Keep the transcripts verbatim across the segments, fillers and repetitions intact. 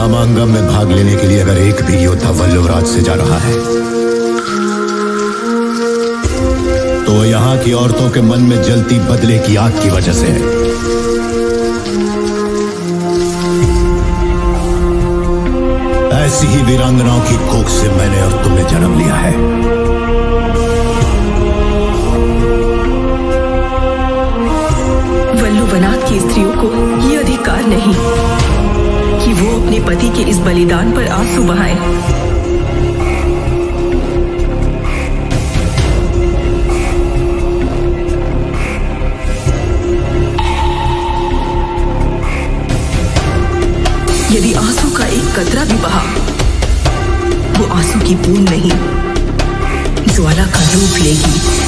मामांगम में भाग लेने के लिए अगर एक भी योद्धा वल्लभराज से जा रहा है तो यहाँ की औरतों के मन में जलती बदले की आग की वजह से है। ऐसी ही वीरांगनाओं की कोख से मैंने और तुमने जन्म लिया है। वल्लुवनाथ की स्त्रियों को ये अधिकार नहीं कि वो अपने पति के इस बलिदान पर आंसू बहाएं। यदि आंसू का एक कतरा भी बहा, वो आंसू की बूंद नहीं, ज्वाला का रूप लेगी।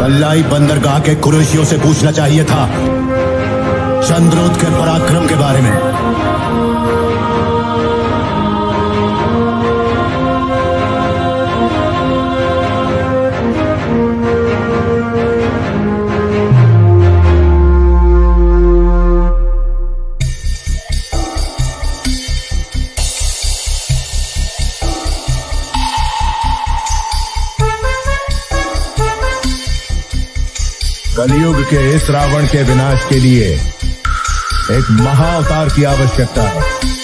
कल्लाई बंदरगाह के कुरैशियों से पूछना चाहिए था चंद्रोद के पराक्रम के बारे में। कलयुग के इस रावण के विनाश के लिए एक महाअवतार की आवश्यकता है।